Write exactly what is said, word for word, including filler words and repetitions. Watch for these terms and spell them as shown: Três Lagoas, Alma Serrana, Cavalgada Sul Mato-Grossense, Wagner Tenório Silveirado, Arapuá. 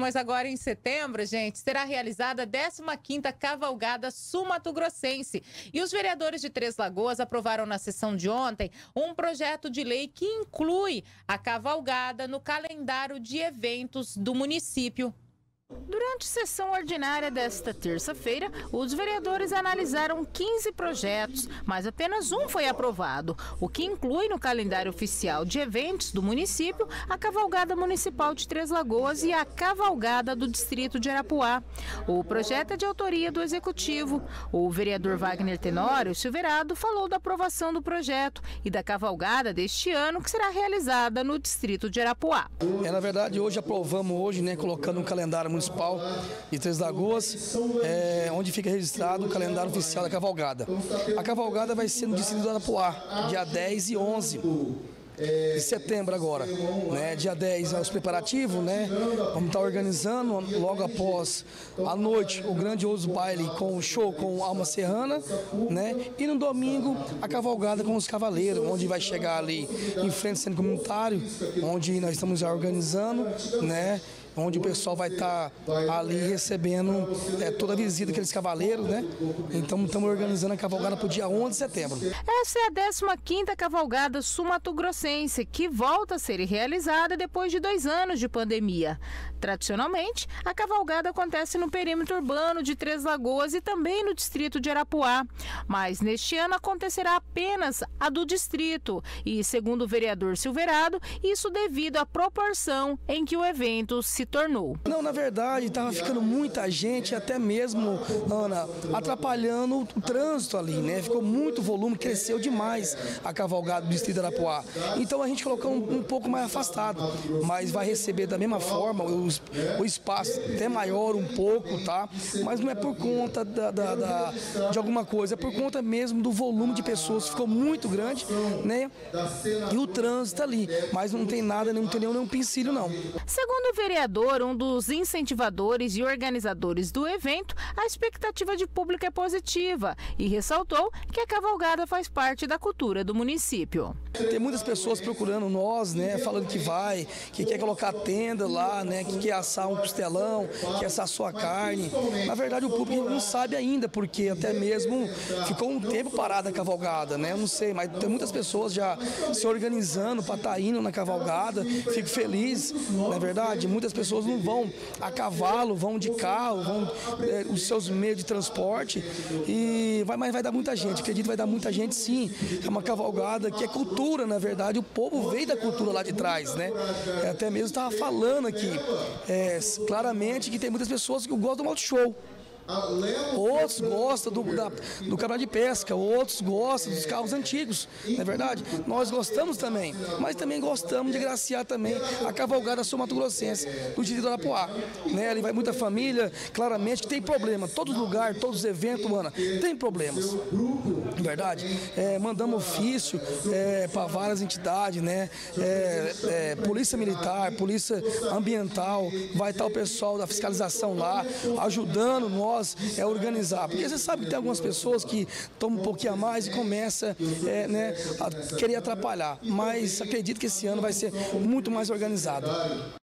Mas agora em setembro, gente, será realizada a décima quinta Cavalgada Sul Mato-Grossense. E os vereadores de Três Lagoas aprovaram na sessão de ontem um projeto de lei que inclui a cavalgada no calendário de eventos do município. Durante a sessão ordinária desta terça-feira, os vereadores analisaram quinze projetos, mas apenas um foi aprovado, o que inclui no calendário oficial de eventos do município a Cavalgada Municipal de Três Lagoas e a Cavalgada do Distrito de Arapuá. O projeto é de autoria do Executivo. O vereador Wagner Tenório Silveirado falou da aprovação do projeto e da cavalgada deste ano, que será realizada no Distrito de Arapuá. É, na verdade, hoje aprovamos, hoje, né, colocando um calendário municipal Municipal de Três Lagoas, é, onde fica registrado o calendário oficial da Cavalgada. A Cavalgada vai ser no distrito do Arapuá, dia dez e onze. De setembro agora, né? Dia dez é os preparativos, né? Vamos estar organizando logo após à noite o grandioso baile com o show com Alma Serrana, né? E no domingo a cavalgada com os cavaleiros, onde vai chegar ali em frente ao centro comunitário, onde nós estamos já organizando, né? Onde o pessoal vai estar ali recebendo é, toda a visita daqueles cavaleiros, né? Então estamos organizando a cavalgada para o dia onze de setembro. Essa é a décima quinta Cavalgada Sul Mato-Grossense, que volta a ser realizada depois de dois anos de pandemia. Tradicionalmente, a cavalgada acontece no perímetro urbano de Três Lagoas e também no distrito de Arapuá. Mas neste ano acontecerá apenas a do distrito e, segundo o vereador Silveirado, isso devido à proporção em que o evento se tornou. Não, na verdade, estava ficando muita gente, até mesmo, Ana, atrapalhando o trânsito ali, né? Ficou muito volume, cresceu demais a cavalgada do distrito de Arapuá. Então a gente colocou um, um pouco mais afastado, mas vai receber da mesma forma o, o espaço até maior um pouco, tá? Mas não é por conta da, da, da, de alguma coisa, é por conta mesmo do volume de pessoas, ficou muito grande, né? E o trânsito ali, mas não tem nada, não tem nenhum, nenhum empecilho não. Segundo o vereador, um dos incentivadores e organizadores do evento, a expectativa de público é positiva e ressaltou que a cavalgada faz parte da cultura do município. Tem muitas pessoas procurando nós, né, falando que vai, que quer colocar tenda lá, né, que quer assar um costelão, que quer assar sua carne. Na verdade, o público não sabe ainda, porque até mesmo ficou um tempo parada a cavalgada, né, eu não sei, mas tem muitas pessoas já se organizando para estar indo na cavalgada, fico feliz, na verdade, muitas pessoas não vão a cavalo, vão de carro, vão é, os seus meios de transporte, e vai, mas vai dar muita gente, acredito que vai dar muita gente sim, é uma cavalgada que é cultura, na verdade. Verdade, o povo veio da cultura lá de trás, né? Até mesmo estava falando aqui, é, claramente que tem muitas pessoas que gostam do auto show. Outros gostam do, da, do canal de pesca, outros gostam dos carros antigos, não é verdade? Nós gostamos também, mas também gostamos de agraciar também a cavalgada sul mato-grossense do distrito do Arapuá, né? Ali vai muita família, claramente que tem problema, todo lugar, todos os eventos, Ana, tem problemas, não é verdade? É, mandamos ofício é, para várias entidades, né? É, é, polícia militar, polícia ambiental, vai estar o pessoal da fiscalização lá, ajudando nós é organizar, porque você sabe que tem algumas pessoas que tomam um pouquinho a mais e começa é, né, a querer atrapalhar, mas acredito que esse ano vai ser muito mais organizado.